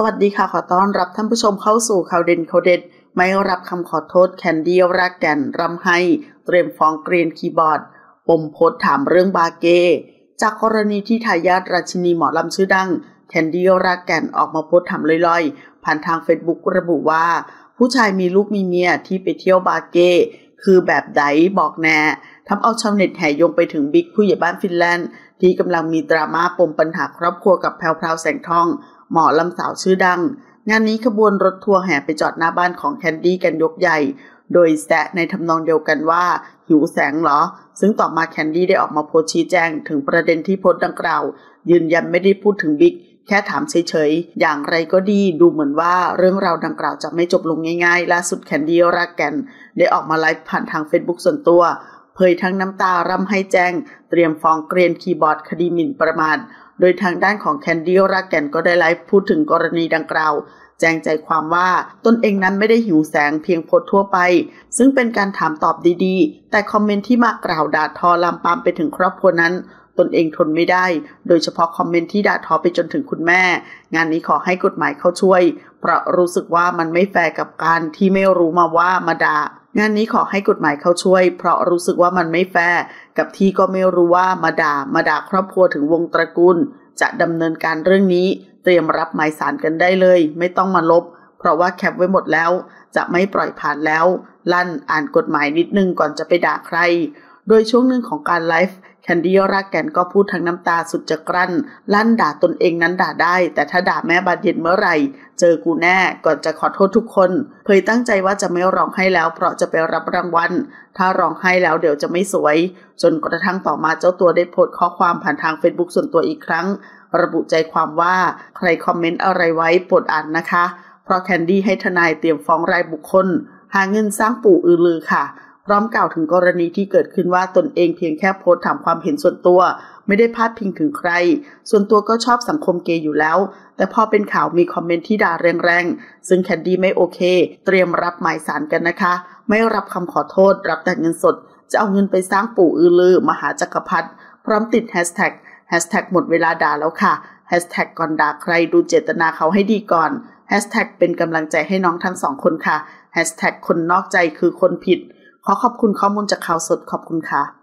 สวัสดีค่ะขอต้อนรับท่านผู้ชมเข้าสู่ข่าวเด่นข่าวเด็ดไม่รับคำขอโทษแคนดี้รากแก่นรำไห้เตรียมฟ้องเกรียนคีย์บอร์ดปมโพสต์ถามเรื่องบาเกจากกรณีที่ทายาทราชินีหมอลำชื่อดังแคนดี้รากแก่นออกมาโพสต์ถามลอยๆผ่านทางเฟซบุ๊กระบุว่าผู้ชายมีลูกมีเมียที่ไปเที่ยวบาเกคือแบบไดบอกแน่ทำเอาชาวเน็ตแห่ยงไปถึงบิ๊กผู้ใหญ่บ้านฟินแลนด์ที่กำลังมีดราม่าปมปัญหาครอบครัวกับแพรวพราวแสงทองหมอลำสาวชื่อดังงานนี้ขบวนรถทัวร์แห่ไปจอดหน้าบ้านของแคนดี้กันยกใหญ่โดยแซะในทำนองเดียวกันว่าหิวแสงเหรอซึ่งต่อมาแคนดี้ได้ออกมาโพสต์ชี้แจงถึงประเด็นที่โพสต์ดังกล่าวยืนยันไม่ได้พูดถึงบิ๊กแค่ถามเฉยๆอย่างไรก็ดีดูเหมือนว่าเรื่องราวดังกล่าวจะไม่จบลงง่ายๆล่าสุดแคนดี้รากแก่นได้ออกมาไลฟ์ผ่านทาง Facebook ส่วนตัวเผยทั้งน้ำตาร่ำให้แจ้งเตรียมฟ้องเกรียนคีย์บอร์ดคดีหมิ่นประมาทโดยทางด้านของแคนดี้รากแก่นก็ได้ไลฟ์พูดถึงกรณีดังกล่าวแจ้งใจความว่าตนเองนั้นไม่ได้หิวแสงเพียงโพสต์ทั่วไปซึ่งเป็นการถามตอบดีๆแต่คอมเมนต์ที่มากล่าวด่าทอลามปามไปถึงครอบครัวนั้นตนเองทนไม่ได้โดยเฉพาะคอมเมนต์ที่ด่าทอไปจนถึงคุณแม่งานนี้ขอให้กฎหมายเข้าช่วยเพราะรู้สึกว่ามันไม่แฟร์กับการที่ไม่รู้มาว่ามาด่างานนี้ขอให้กฎหมายเข้าช่วยเพราะรู้สึกว่ามันไม่แฟร์กับที่ก็ไม่รู้ว่ามาด่าครอบครัวถึงวงตระกูลจะดำเนินการเรื่องนี้เตรียมรับหมายศาลกันได้เลยไม่ต้องมาลบเพราะว่าแคปไว้หมดแล้วจะไม่ปล่อยผ่านแล้วลั่นอ่านกฎหมายนิดนึงก่อนจะไปด่าใครโดยช่วงหนึ่งของการไลฟ์แคนดี้รากแก่นก็พูดทั้งน้ำตาสุดจะกลั้นลั่นด่าตนเองนั้นด่าได้แต่ถ้าด่าแม่บาดเย็นเมื่อไหร่เจอกูแน่ก่อนจะขอโทษทุกคนเคยตั้งใจว่าจะไม่ร้องไห้แล้วเพราะจะไปรับรางวัลถ้าร้องไห้แล้วเดี๋ยวจะไม่สวยจนกระทั่งต่อมาเจ้าตัวได้โพสต์ข้อความผ่านทาง Facebook ส่วนตัวอีกครั้งระบุใจความว่าใครคอมเมนต์อะไรไว้โปรดอ่านนะคะเพราะแคนดี้ให้ทนายเตรียมฟ้องรายบุคคลหาเงินสร้างปู่อือลือค่ะพร้อมกล่าวถึงกรณีที่เกิดขึ้นว่าตนเองเพียงแค่โพสต์ถามความเห็นส่วนตัวไม่ได้พาดพิงถึงใครส่วนตัวก็ชอบสังคมเกย์อยู่แล้วแต่พอเป็นข่าวมีคอมเมนต์ที่ด่าแรงๆซึ่งแคนดี้ไม่โอเคเตรียมรับหมายศาลกันนะคะไม่รับคำขอโทษรับแต่เงินสดจะเอาเงินไปสร้างปู่อือลือมหาจักรพรรดิพร้อมติด#หมดเวลาด่าแล้วค่ะ#ก่อนด่าใครดูเจตนาเขาให้ดีก่อน#เป็นกำลังใจให้น้องทั้งสองคนค่ะ#คนนอกใจคือคนผิดขอขอบคุณข้อมูลจากข่าวสดขอบคุณค่ะ